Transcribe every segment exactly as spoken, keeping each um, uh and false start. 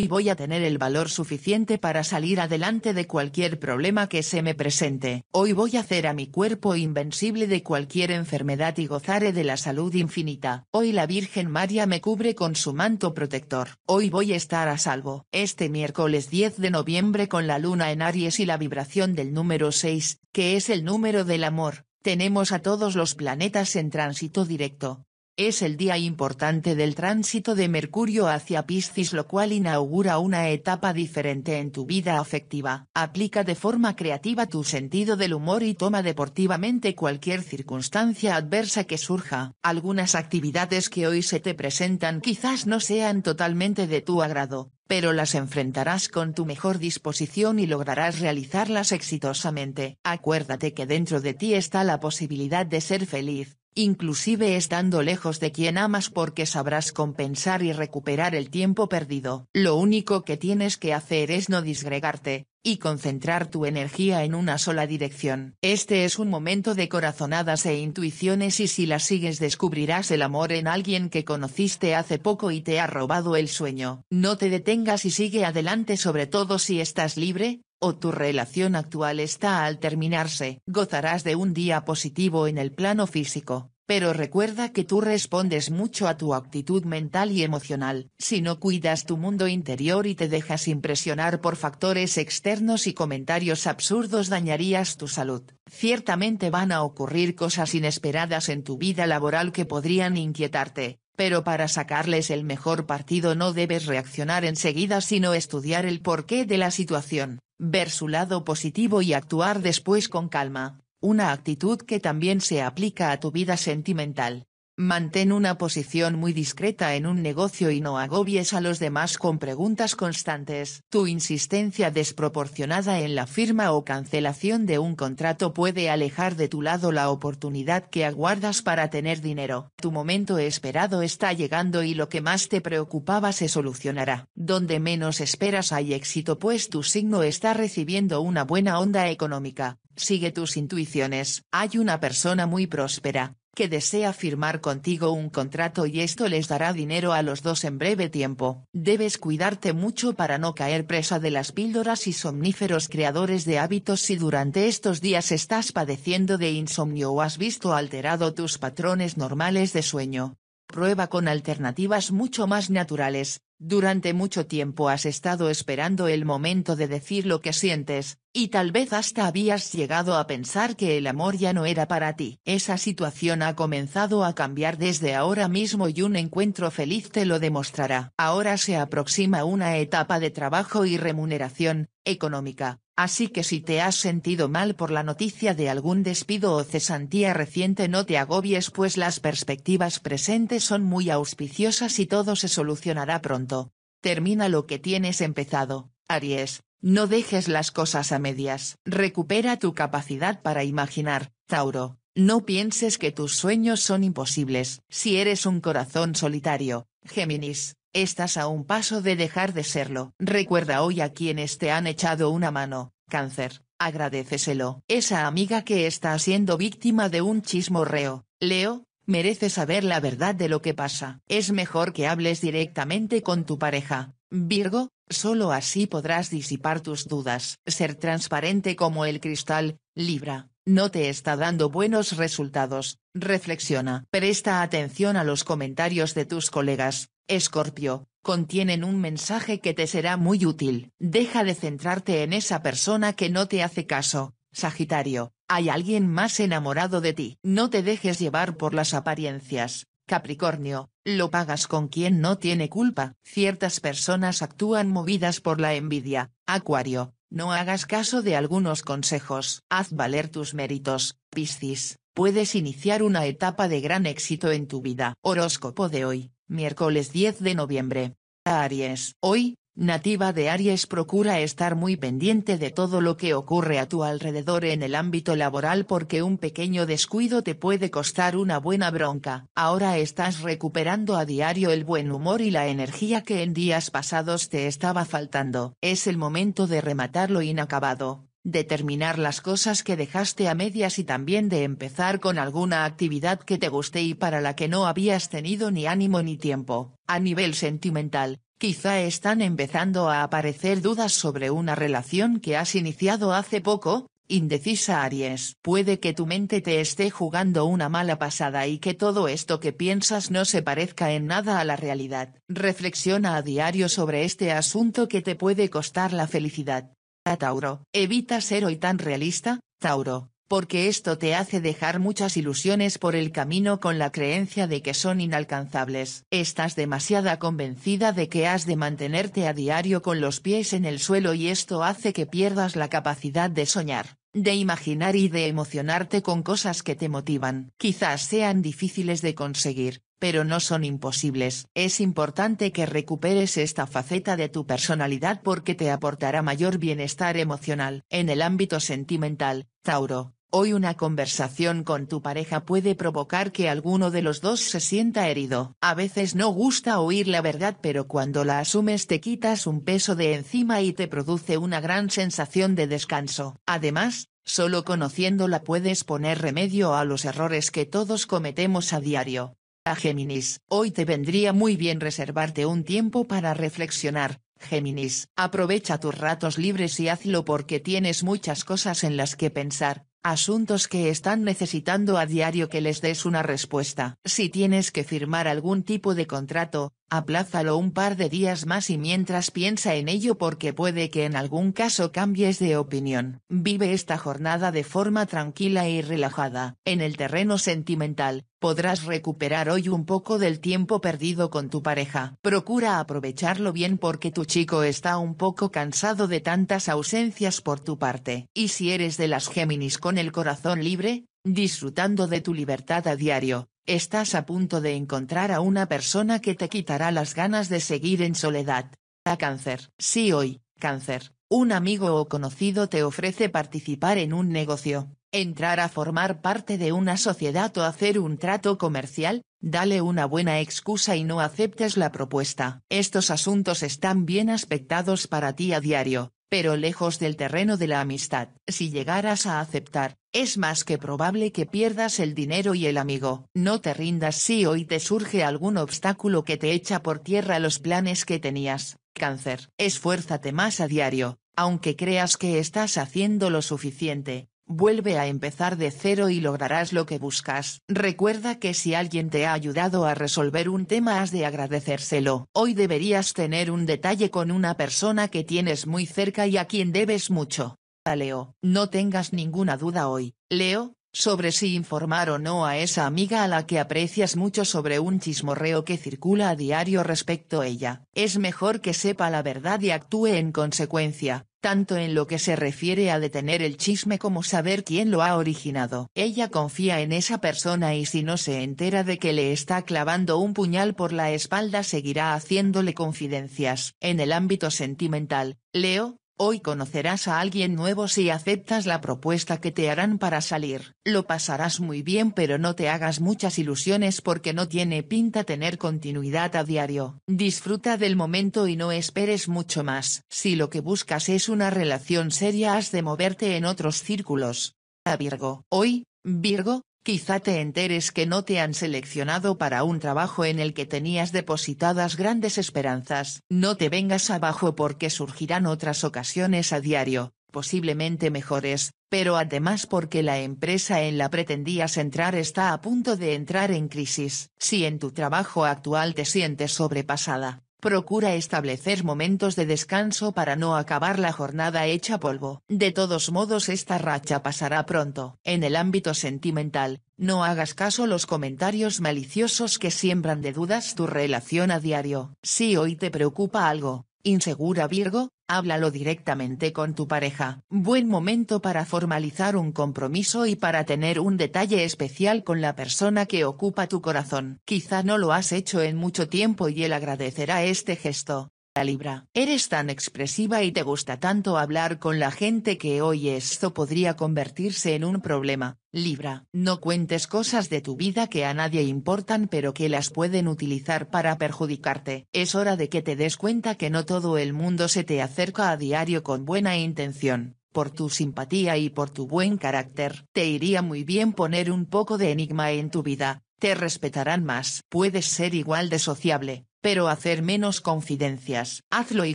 y voy a tener el valor suficiente para salir adelante de cualquier problema que se me presente. Hoy voy a hacer a mi cuerpo invencible de cualquier enfermedad y gozaré de la salud infinita. Hoy la Virgen María me cubre con su manto protector. Hoy voy a estar a salvo. Este miércoles diez de noviembre, con la luna en Aries y la vibración del número seis, que es el número del amor, tenemos a todos los planetas en tránsito directo. Es el día importante del tránsito de Mercurio hacia Piscis, lo cual inaugura una etapa diferente en tu vida afectiva. Aplica de forma creativa tu sentido del humor y toma deportivamente cualquier circunstancia adversa que surja. Algunas actividades que hoy se te presentan quizás no sean totalmente de tu agrado, pero las enfrentarás con tu mejor disposición y lograrás realizarlas exitosamente. Acuérdate que dentro de ti está la posibilidad de ser feliz, inclusive estando lejos de quien amas, porque sabrás compensar y recuperar el tiempo perdido. Lo único que tienes que hacer es no disgregarte, y concentrar tu energía en una sola dirección. Este es un momento de corazonadas e intuiciones, y si las sigues descubrirás el amor en alguien que conociste hace poco y te ha robado el sueño. No te detengas y sigue adelante, sobre todo si estás libre, o tu relación actual está al terminarse. Gozarás de un día positivo en el plano físico, pero recuerda que tú respondes mucho a tu actitud mental y emocional. Si no cuidas tu mundo interior y te dejas impresionar por factores externos y comentarios absurdos, dañarías tu salud. Ciertamente van a ocurrir cosas inesperadas en tu vida laboral que podrían inquietarte, pero para sacarles el mejor partido no debes reaccionar enseguida, sino estudiar el porqué de la situación, ver su lado positivo y actuar después con calma. Una actitud que también se aplica a tu vida sentimental. Mantén una posición muy discreta en un negocio y no agobies a los demás con preguntas constantes. Tu insistencia desproporcionada en la firma o cancelación de un contrato puede alejar de tu lado la oportunidad que aguardas para tener dinero. Tu momento esperado está llegando y lo que más te preocupaba se solucionará. Donde menos esperas hay éxito, pues tu signo está recibiendo una buena onda económica. Sigue tus intuiciones. Hay una persona muy próspera que desea firmar contigo un contrato y esto les dará dinero a los dos en breve tiempo. Debes cuidarte mucho para no caer presa de las píldoras y somníferos creadores de hábitos. Si durante estos días estás padeciendo de insomnio o has visto alterado tus patrones normales de sueño, prueba con alternativas mucho más naturales. Durante mucho tiempo has estado esperando el momento de decir lo que sientes, y tal vez hasta habías llegado a pensar que el amor ya no era para ti. Esa situación ha comenzado a cambiar desde ahora mismo y un encuentro feliz te lo demostrará. Ahora se aproxima una etapa de trabajo y remuneración económica, así que si te has sentido mal por la noticia de algún despido o cesantía reciente, no te agobies, pues las perspectivas presentes son muy auspiciosas y todo se solucionará pronto. Termina lo que tienes empezado, Aries. No dejes las cosas a medias. Recupera tu capacidad para imaginar, Tauro. No pienses que tus sueños son imposibles. Si eres un corazón solitario, Géminis, estás a un paso de dejar de serlo. Recuerda hoy a quienes te han echado una mano, Cáncer. Agradéceselo. Esa amiga que está siendo víctima de un chismorreo, Leo, merece saber la verdad de lo que pasa. Es mejor que hables directamente con tu pareja, Virgo, solo así podrás disipar tus dudas. Ser transparente como el cristal, Libra, no te está dando buenos resultados. Reflexiona. Presta atención a los comentarios de tus colegas, Escorpio, contienen un mensaje que te será muy útil. Deja de centrarte en esa persona que no te hace caso, Sagitario. Hay alguien más enamorado de ti. No te dejes llevar por las apariencias, Capricornio, lo pagas con quien no tiene culpa. Ciertas personas actúan movidas por la envidia, Acuario, no hagas caso de algunos consejos. Haz valer tus méritos, Piscis, puedes iniciar una etapa de gran éxito en tu vida. Horóscopo de hoy, miércoles diez de noviembre. Aries. Hoy, nativa de Aries, procura estar muy pendiente de todo lo que ocurre a tu alrededor en el ámbito laboral, porque un pequeño descuido te puede costar una buena bronca. Ahora estás recuperando a diario el buen humor y la energía que en días pasados te estaba faltando. Es el momento de rematar lo inacabado, de terminar las cosas que dejaste a medias y también de empezar con alguna actividad que te guste y para la que no habías tenido ni ánimo ni tiempo. A nivel sentimental, Quizá están empezando a aparecer dudas sobre una relación que has iniciado hace poco, indecisa Aries. Puede que tu mente te esté jugando una mala pasada y que todo esto que piensas no se parezca en nada a la realidad. Reflexiona a diario sobre este asunto que te puede costar la felicidad. A Tauro. Evita ser hoy tan realista, Tauro, porque esto te hace dejar muchas ilusiones por el camino con la creencia de que son inalcanzables. Estás demasiado convencida de que has de mantenerte a diario con los pies en el suelo y esto hace que pierdas la capacidad de soñar, de imaginar y de emocionarte con cosas que te motivan. Quizás sean difíciles de conseguir, pero no son imposibles. Es importante que recuperes esta faceta de tu personalidad porque te aportará mayor bienestar emocional. En el ámbito sentimental, Tauro, hoy una conversación con tu pareja puede provocar que alguno de los dos se sienta herido. A veces no gusta oír la verdad, pero cuando la asumes te quitas un peso de encima y te produce una gran sensación de descanso. Además, solo conociéndola puedes poner remedio a los errores que todos cometemos a diario. A Géminis. Hoy te vendría muy bien reservarte un tiempo para reflexionar, Géminis. Aprovecha tus ratos libres y hazlo porque tienes muchas cosas en las que pensar, asuntos que están necesitando a diario que les des una respuesta. Si tienes que firmar algún tipo de contrato, aplázalo un par de días más y mientras piensa en ello porque puede que en algún caso cambies de opinión. Vive esta jornada de forma tranquila y relajada. En el terreno sentimental, podrás recuperar hoy un poco del tiempo perdido con tu pareja. Procura aprovecharlo bien porque tu chico está un poco cansado de tantas ausencias por tu parte. Y si eres de las Géminis con el corazón libre, disfrutando de tu libertad a diario, estás a punto de encontrar a una persona que te quitará las ganas de seguir en soledad. A Cáncer. Si hoy, Cáncer, un amigo o conocido te ofrece participar en un negocio, entrar a formar parte de una sociedad o hacer un trato comercial, dale una buena excusa y no aceptes la propuesta. Estos asuntos están bien aspectados para ti a diario, pero lejos del terreno de la amistad. Si llegaras a aceptar, es más que probable que pierdas el dinero y el amigo. No te rindas si hoy te surge algún obstáculo que te echa por tierra los planes que tenías, Cáncer. Esfuérzate más a diario, aunque creas que estás haciendo lo suficiente. Vuelve a empezar de cero y lograrás lo que buscas. Recuerda que si alguien te ha ayudado a resolver un tema has de agradecérselo. Hoy deberías tener un detalle con una persona que tienes muy cerca y a quien debes mucho. A Leo. No tengas ninguna duda hoy, Leo, sobre si informar o no a esa amiga a la que aprecias mucho sobre un chismorreo que circula a diario respecto a ella. Es mejor que sepa la verdad y actúe en consecuencia, tanto en lo que se refiere a detener el chisme como saber quién lo ha originado. Ella confía en esa persona y si no se entera de que le está clavando un puñal por la espalda seguirá haciéndole confidencias. En el ámbito sentimental, Leo, hoy conocerás a alguien nuevo si aceptas la propuesta que te harán para salir. Lo pasarás muy bien pero no te hagas muchas ilusiones porque no tiene pinta tener continuidad a diario. Disfruta del momento y no esperes mucho más. Si lo que buscas es una relación seria has de moverte en otros círculos. A Virgo. Hoy, Virgo, quizá te enteres que no te han seleccionado para un trabajo en el que tenías depositadas grandes esperanzas. No te vengas abajo porque surgirán otras ocasiones a diario, posiblemente mejores, pero además porque la empresa en la pretendías entrar está a punto de entrar en crisis. Si en tu trabajo actual te sientes sobrepasada, procura establecer momentos de descanso para no acabar la jornada hecha polvo. De todos modos esta racha pasará pronto. En el ámbito sentimental, no hagas caso a los comentarios maliciosos que siembran de dudas tu relación a diario. Si hoy te preocupa algo, insegura Virgo, háblalo directamente con tu pareja. Buen momento para formalizar un compromiso y para tener un detalle especial con la persona que ocupa tu corazón. Quizá no lo has hecho en mucho tiempo y él agradecerá este gesto. La Libra. Eres tan expresiva y te gusta tanto hablar con la gente que hoy esto podría convertirse en un problema, Libra. No cuentes cosas de tu vida que a nadie importan pero que las pueden utilizar para perjudicarte. Es hora de que te des cuenta que no todo el mundo se te acerca a diario con buena intención. Por tu simpatía y por tu buen carácter, te iría muy bien poner un poco de enigma en tu vida, Te respetarán más. Puedes ser igual de sociable, pero hacer menos confidencias. Hazlo y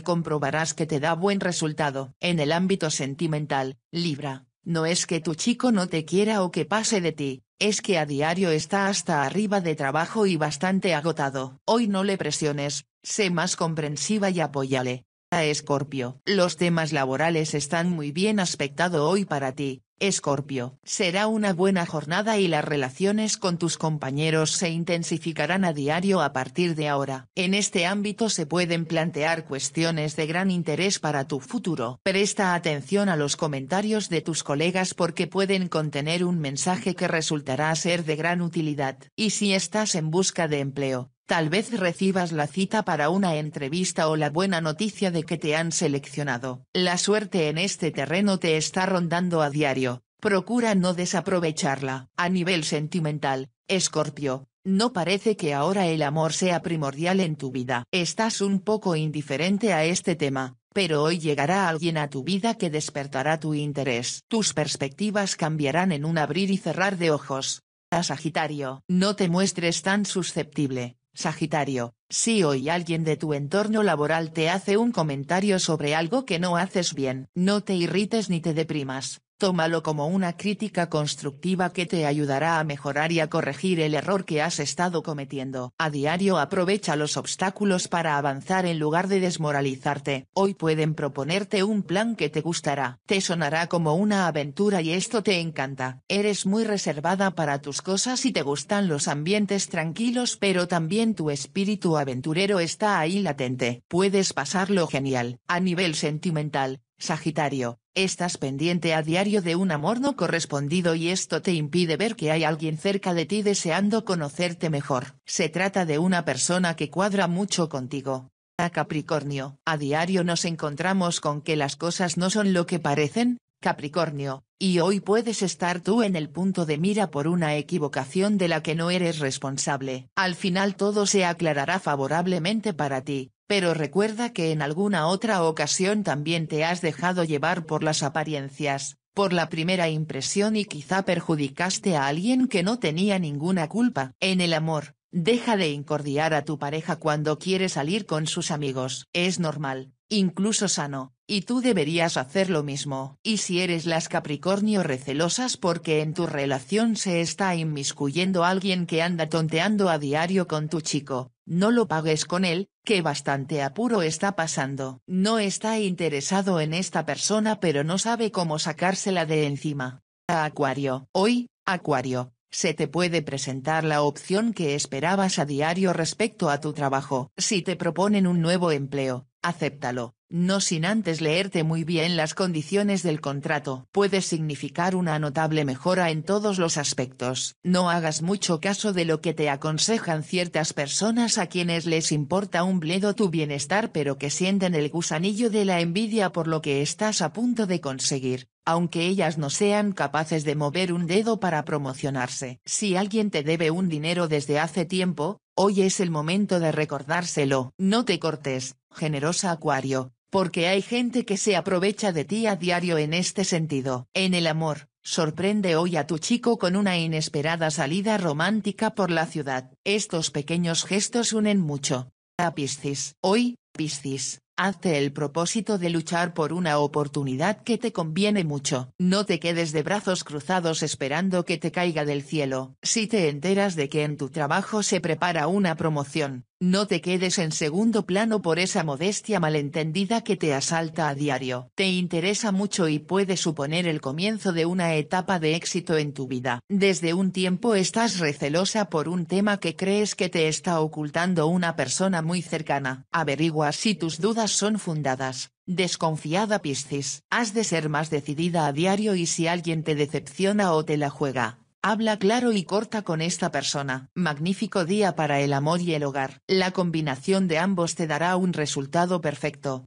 comprobarás que te da buen resultado. En el ámbito sentimental, Libra, no es que tu chico no te quiera o que pase de ti, es que a diario está hasta arriba de trabajo y bastante agotado. Hoy no le presiones, sé más comprensiva y apóyale. A Escorpio, los temas laborales están muy bien aspectado hoy para ti, Escorpio. Será una buena jornada y las relaciones con tus compañeros se intensificarán a diario a partir de ahora. En este ámbito se pueden plantear cuestiones de gran interés para tu futuro. Presta atención a los comentarios de tus colegas porque pueden contener un mensaje que resultará ser de gran utilidad. Y si estás en busca de empleo, tal vez recibas la cita para una entrevista o la buena noticia de que te han seleccionado. La suerte en este terreno te está rondando a diario, procura no desaprovecharla. A nivel sentimental, Escorpio, no parece que ahora el amor sea primordial en tu vida. Estás un poco indiferente a este tema, pero hoy llegará alguien a tu vida que despertará tu interés. Tus perspectivas cambiarán en un abrir y cerrar de ojos. A Sagitario, no te muestres tan susceptible. Sagitario, si hoy alguien de tu entorno laboral te hace un comentario sobre algo que no haces bien, no te irrites ni te deprimas, tómalo como una crítica constructiva que te ayudará a mejorar y a corregir el error que has estado cometiendo. A diario aprovecha los obstáculos para avanzar en lugar de desmoralizarte. Hoy pueden proponerte un plan que te gustará. Te sonará como una aventura y esto te encanta. Eres muy reservada para tus cosas y te gustan los ambientes tranquilos, pero también tu espíritu Tu aventurero está ahí latente. Puedes pasarlo genial. A nivel sentimental, Sagitario, estás pendiente a diario de un amor no correspondido y esto te impide ver que hay alguien cerca de ti deseando conocerte mejor. Se trata de una persona que cuadra mucho contigo. A Capricornio, a diario nos encontramos con que las cosas no son lo que parecen, Capricornio, y hoy puedes estar tú en el punto de mira por una equivocación de la que no eres responsable. Al final todo se aclarará favorablemente para ti, pero recuerda que en alguna otra ocasión también te has dejado llevar por las apariencias, por la primera impresión y quizá perjudicaste a alguien que no tenía ninguna culpa. En el amor, deja de incordiar a tu pareja cuando quiere salir con sus amigos. Es normal, incluso sano. Y tú deberías hacer lo mismo. Y si eres las Capricornio recelosas porque en tu relación se está inmiscuyendo alguien que anda tonteando a diario con tu chico, no lo pagues con él, que bastante apuro está pasando. No está interesado en esta persona pero no sabe cómo sacársela de encima. A Acuario. Hoy, Acuario, se te puede presentar la opción que esperabas a diario respecto a tu trabajo. Si te proponen un nuevo empleo, acéptalo, no sin antes leerte muy bien las condiciones del contrato. Puede significar una notable mejora en todos los aspectos. No hagas mucho caso de lo que te aconsejan ciertas personas a quienes les importa un bledo tu bienestar pero que sienten el gusanillo de la envidia por lo que estás a punto de conseguir, aunque ellas no sean capaces de mover un dedo para promocionarse. Si alguien te debe un dinero desde hace tiempo, hoy es el momento de recordárselo. No te cortes, generosa Acuario, porque hay gente que se aprovecha de ti a diario en este sentido. En el amor, sorprende hoy a tu chico con una inesperada salida romántica por la ciudad. Estos pequeños gestos unen mucho. A Piscis. Hoy, Piscis, hazte el propósito de luchar por una oportunidad que te conviene mucho. No te quedes de brazos cruzados esperando que te caiga del cielo. Si te enteras de que en tu trabajo se prepara una promoción, no te quedes en segundo plano por esa modestia malentendida que te asalta a diario. Te interesa mucho y puede suponer el comienzo de una etapa de éxito en tu vida. Desde un tiempo estás recelosa por un tema que crees que te está ocultando una persona muy cercana. Averigua si tus dudas son fundadas. Desconfiada Piscis, has de ser más decidida a diario y si alguien te decepciona o te la juega, habla claro y corta con esta persona. Magnífico día para el amor y el hogar. La combinación de ambos te dará un resultado perfecto.